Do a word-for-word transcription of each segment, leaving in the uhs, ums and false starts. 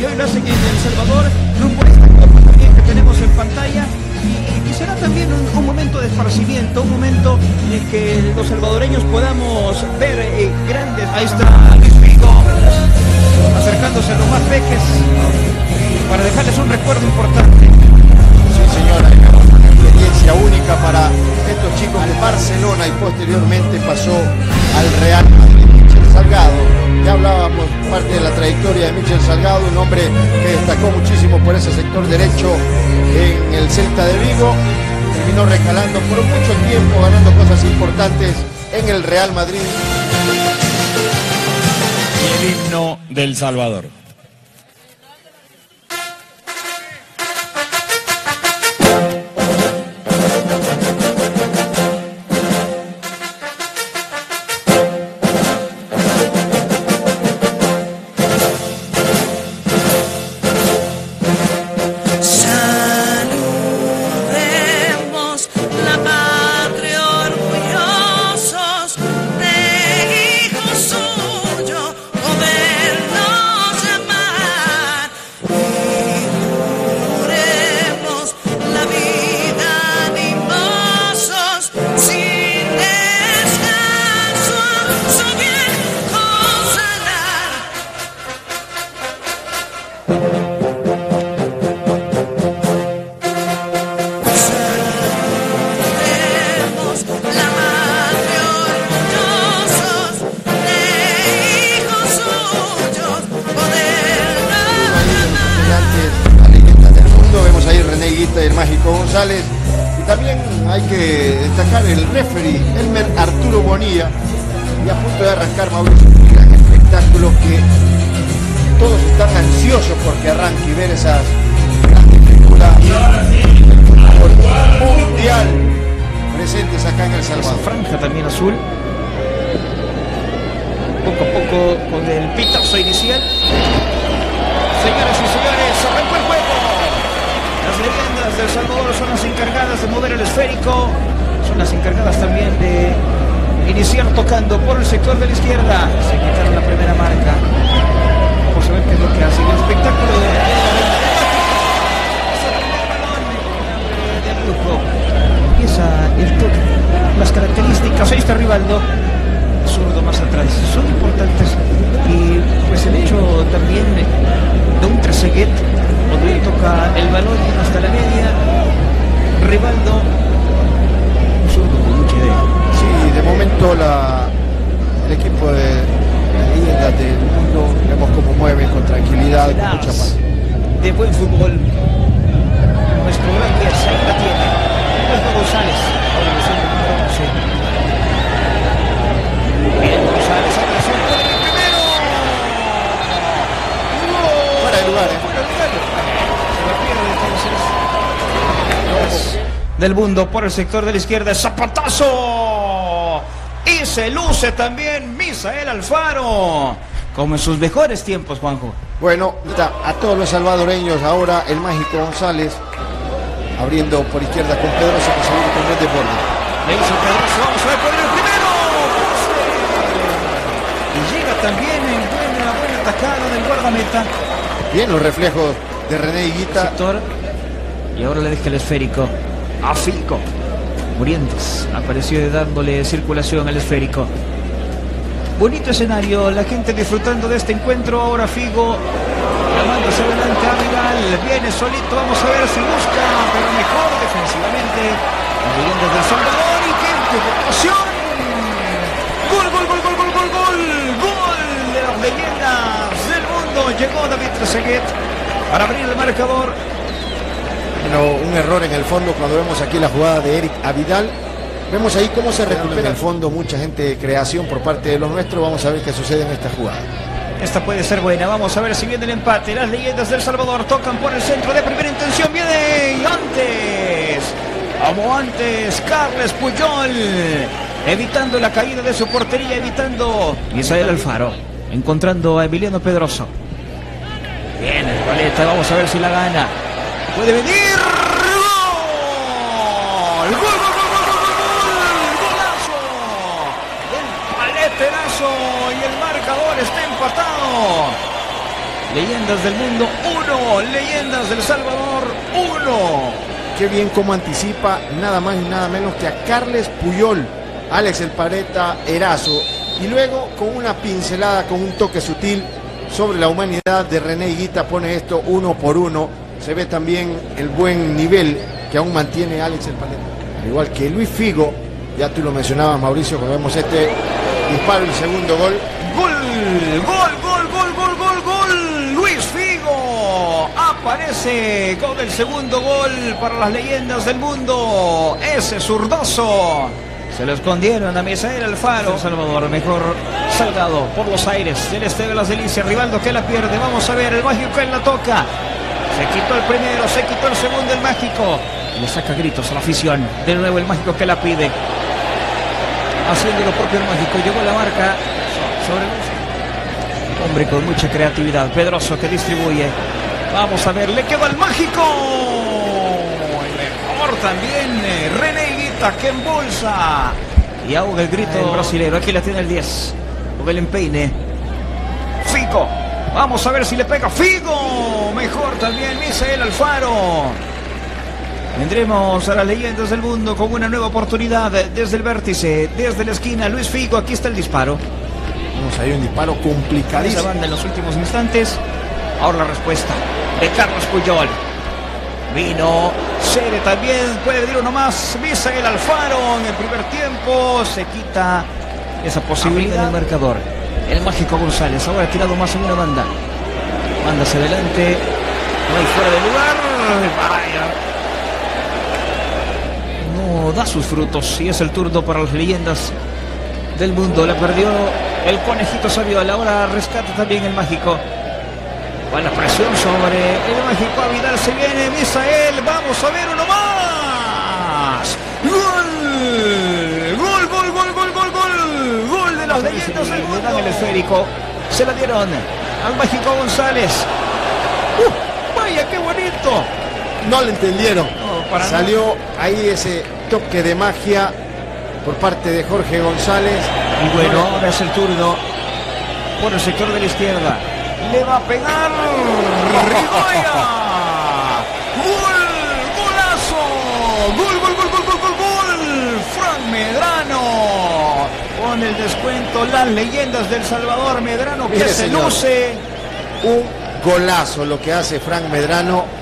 y hoy lo hacen en El Salvador, rumbo a esta copa también que tenemos en pantalla. Y, y será también un, un momento de esparcimiento, un momento en que los salvadoreños podamos ver eh, grandes. Ahí está Luis Figo, acercándose a los más peques para dejarles un recuerdo importante. Sí, señora, una experiencia única para estos chicos de Barcelona y posteriormente pasó al Real Madrid. Michel Salgado, ya hablábamos parte de la trayectoria de Michel Salgado, un hombre que destacó muchísimo por ese sector derecho en el Celta de Vigo, terminó recalando por mucho tiempo, ganando cosas importantes en el Real Madrid. Y el himno del Salvador. González, y también hay que destacar el referee Elmer Arturo Bonilla, y a punto de arrancar Mauricio, un gran espectáculo que todos están ansiosos porque arranque y ver esas grandes películas mundial presentes acá en El Salvador. Esa franja también azul, poco a poco con el pitazo inicial. Señoras y señores, arrancó el juego. Las leyendas del Salvador son las encargadas de mover el esférico, son las encargadas también de iniciar tocando por el sector de la izquierda. Se quitaron la primera marca. Por saber qué es lo que hacen. El espectáculo de la y esa el toque. Las características. Ahí está Rivaldo. Zurdo más atrás. Son importantes. Y pues el hecho también de un Trezeguet. Rodríguez toca el balón hasta la media. Rivaldo, un zurdo con mucha idea. Sí, de momento la, el equipo de Leyendas del Mundo, vemos cómo mueve con tranquilidad, con mucha paz. De buen fútbol, nuestro gran diez ahí la tiene. Jorge González, ahora que siempre número once. Bien, González, atención, con el primero. Fuera de lugar, ¿eh? Del mundo por el sector de la izquierda, zapatazo, y se luce también Misael Alfaro como en sus mejores tiempos. Juanjo, bueno, a todos los salvadoreños ahora el mágico González abriendo por izquierda con Pedroso, que se viene con el de borde, le hizo Pedroso, vamos a ver por el primero, y llega también en buena, buena atacada del guardameta. Bien los reflejos de René Higuita. Y ahora le deja el esférico a Figo. Morientes apareció dándole circulación al esférico. Bonito escenario, la gente disfrutando de este encuentro. Ahora Figo llamando hacia adelante a Abidal. Viene solito, vamos a ver si busca, pero mejor defensivamente. Leyendas del Salvador, y qué ocasión. Gol, gol, gol, gol, gol, gol, gol. Gol de las leyendas del mundo. Llegó David Trezeguet para abrir el marcador. Bueno, un error en el fondo cuando vemos aquí la jugada de Eric Abidal. Vemos ahí cómo se recupera en el fondo, mucha gente de creación por parte de los nuestros. Vamos a ver qué sucede en esta jugada. Esta puede ser buena, vamos a ver si viene el empate. Las leyendas del Salvador tocan por el centro de primera intención. Viene antes, como antes, Carles Puyol, evitando la caída de su portería, evitando Misael Alfaro, encontrando a Emiliano Pedroso. Bien, el paleta, vamos a ver si la gana. Puede venir. ¡Gol! ¡Gol, gol, gol, gol, gol, gol! ¡Golazo! El paleterazo, y el marcador está empatado. Leyendas del Mundo uno, Leyendas del Salvador uno. Qué bien como anticipa nada más y nada menos que a Carles Puyol, Alex 'Paleta' Erazo, y luego con una pincelada, con un toque sutil sobre la humanidad de René Higuita, pone esto uno por uno. Se ve también el buen nivel que aún mantiene Alex 'Paleta', al igual que Luis Figo. Ya tú lo mencionabas, Mauricio, cuando vemos este disparo, el segundo gol. ¡Gol! ¡Gol, gol, gol, gol, gol, gol! ¡Luis Figo! Aparece con el segundo gol para las Leyendas del Mundo. Ese zurdazo. Se lo escondieron a Misael Alfaro. Salvador, mejor Salgado por los aires. El Estadio Las Delicias, Rivaldo que la pierde. Vamos a ver, el mágico en la toca. Se quitó el primero, se quitó el segundo, el mágico. Le saca gritos a la afición. De nuevo el mágico que la pide. Haciendo lo propio el mágico. Llegó la marca sobre el hombre con mucha creatividad. Pedroso que distribuye. Vamos a ver, le quedó al mágico. El mejor también. Eh, René Higuita que embolsa. Y ahoga el grito el brasilero. Aquí la tiene el diez. Con el empeine. Figo. Vamos a ver si le pega. Figo. Mejor también Misael Alfaro. Vendremos a las Leyendas del Mundo con una nueva oportunidad desde el vértice, desde la esquina. Luis Figo, aquí está el disparo. Vamos a ver, un disparo complicadísimo. Esa banda en los últimos instantes. Ahora la respuesta de Carles Puyol. Vino, Cere también, puede venir uno más. Misael Alfaro en el primer tiempo. Se quita esa posibilidad en el marcador. El mágico González, ahora tirado más en una banda. Banda hacia adelante. No hay fuera de lugar. Vaya. Da sus frutos y es el turno para las Leyendas del Mundo. La perdió el conejito Saviola. Ahora rescata también el mágico. Buena presión sobre el mágico. Abidal se viene. Misael. Vamos a ver uno más. Gol. Gol, gol, gol, gol, gol, gol. Gol de las Leyendas del Mundo. Le dan el esférico. Se la dieron al mágico González. Uh, vaya, qué bonito. No le entendieron. No, salió no. Ahí ese toque de magia por parte de Jorge González. Y bueno, ahora es el turno por el sector de la izquierda. Le va a pegar. ¡Rivaldo! ¡Gol! ¡Golazo! ¡Gol, gol, gol, gol, gol, gol, gol! Frank Medrano. Con el descuento, las Leyendas del Salvador. Medrano que se luce. Un golazo lo que hace Frank Medrano.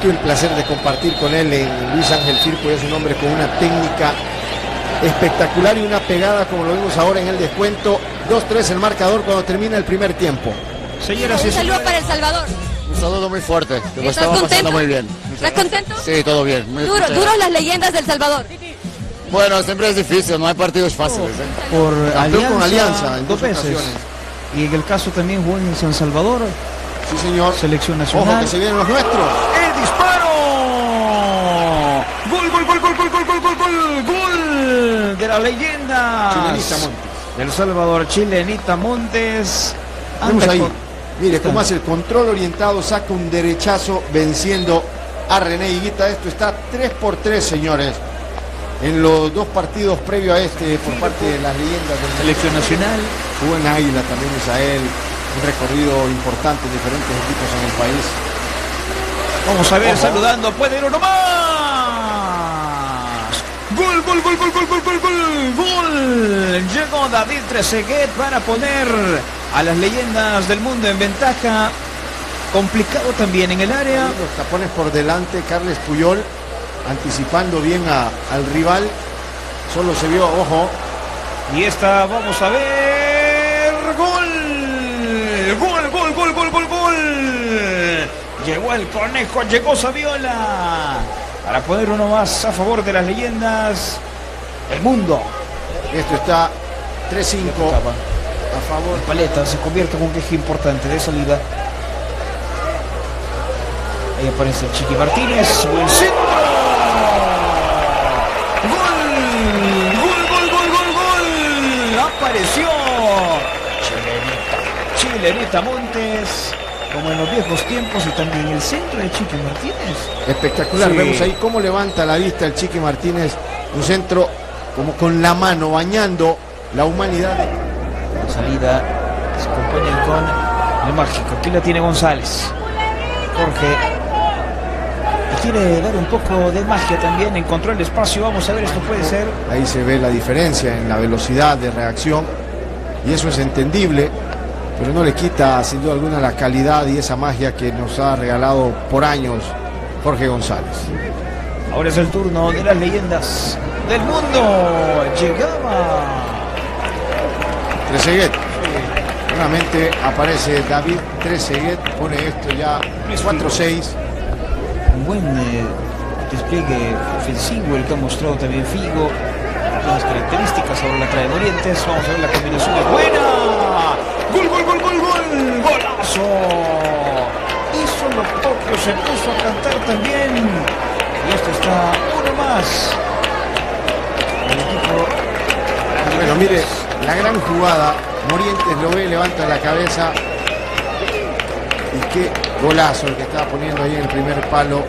Tuve el placer de compartir con él en Luis Ángel Firpo. Es un hombre con una técnica espectacular y una pegada como lo vimos ahora en el descuento. dos tres el marcador cuando termina el primer tiempo. Señoras, un saludo para El Salvador. Un saludo muy fuerte, que lo estamos pasando muy bien. ¿Estás contento? Sí, todo bien. Muy duro, duro las Leyendas del Salvador. Bueno, siempre es difícil, no hay partidos fáciles. ¿eh? Por Alianza, con Alianza en dos veces. Y en el caso también jugó en San Salvador. Sí, señor. Selección nacional. Ojo que se vienen los nuestros. ¡El disparo! ¡Gol, gol, gol, gol, gol, gol, gol, gol, gol! ¡Gol de la leyenda! Chilenita Montes. Del Salvador, Chilenita Montes. Vamos ahí. Con... Mire está. Cómo hace el control orientado, saca un derechazo venciendo a René Higuita. Esto está tres por tres, señores. En los dos partidos previos a este, por parte de las Leyendas del Selección Nacional. Jugó en Águila también Misael. Un recorrido importante en diferentes equipos en el país. Vamos a ver, ojo. Saludando, puede ir uno más. Gol, gol, gol, gol, gol, gol, gol, gol, gol. Llegó David Trezeguet para poner a las Leyendas del Mundo en ventaja. Complicado también en el área. Los tapones por delante, Carles Puyol anticipando bien a, al rival. Solo se vio, ojo. Y esta, vamos a ver, gol. Gol, gol, gol, gol, gol, gol. Llegó el conejo, llegó Saviola. Para poder uno más a favor de las Leyendas del Mundo. Esto está tres cinco a favor. Paleta se convierte en un queje importante de salida. Ahí aparece Chiqui Martínez. Buen centro. Gol, gol, gol, gol, gol, gol. Apareció. Chilenita Montes, como en los viejos tiempos, y también el centro de Chiqui Martínez. Espectacular, sí. Vemos ahí cómo levanta la vista el Chiqui Martínez, un centro como con la mano, bañando la humanidad. La salida se acompaña con El mágico, aquí la tiene González. Jorge quiere dar un poco de magia también, encontró el espacio, vamos a ver, esto puede ser. Ahí se ve la diferencia en la velocidad de reacción y eso es entendible, pero no le quita sin duda alguna la calidad y esa magia que nos ha regalado por años Jorge González. Ahora es el turno de las leyendas del mundo. Llegaba Trezeguet. Nuevamente aparece David Trezeguet, pone esto ya cuatro seis. Un buen eh, despliegue ofensivo el que ha mostrado también Figo. Las características ahora la trae Morientes. Vamos a ver, la combinación es buena. ¡Gol, gol, gol, gol, gol! ¡Golazo! Hizo los propios, se puso a cantar también. Y esto está uno más. El equipo... Bueno, mire, la gran jugada. Morientes lo ve, levanta la cabeza. Y qué golazo el que estaba poniendo ahí en el primer palo,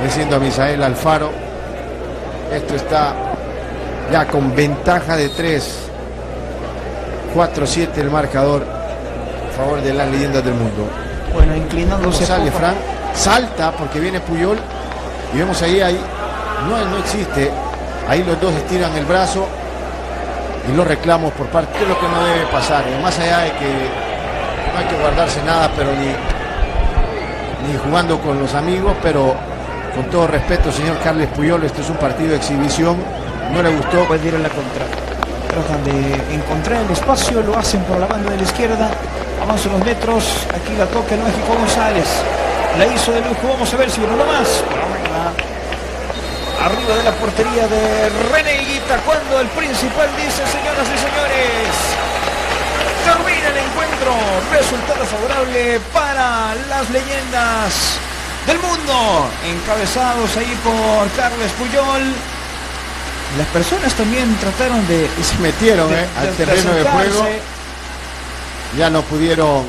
venciendo a Misael Alfaro. Esto está ya con ventaja de tres. cuatro siete el marcador a favor de las leyendas del mundo. Bueno, inclinándose. Sale Frank, salta porque viene Puyol. Y vemos ahí, ahí no, no existe. Ahí los dos estiran el brazo y los reclamos por parte de lo que no debe pasar. Y más allá de que no hay que guardarse nada, pero ni... ni jugando con los amigos, pero con todo respeto, señor Carles Puyol, este es un partido de exhibición, no le gustó. Pues dieron la contra. Tratan de encontrar el espacio, lo hacen por la banda de la izquierda, avanzan los metros, aquí la toca el mágico González, la hizo de lujo, vamos a ver si no lo más. Arriba de la portería de René Higuita, cuando el principal dice, señoras y señores... Termina el encuentro, resultado favorable para las leyendas del mundo, encabezados ahí por Carles Puyol. Las personas también trataron de... Y se metieron de, eh, de, al terreno de, de juego, ya no pudieron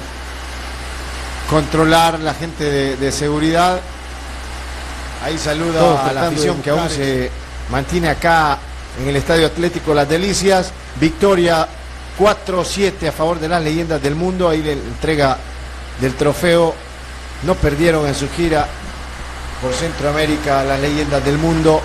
controlar la gente de, de seguridad. Ahí saluda Todos a la afición que aún se mantiene acá en el Estadio Atlético Las Delicias. Victoria cuatro siete a favor de las leyendas del mundo. Ahí la entrega del trofeo. No perdieron en su gira por Centroamérica las leyendas del mundo.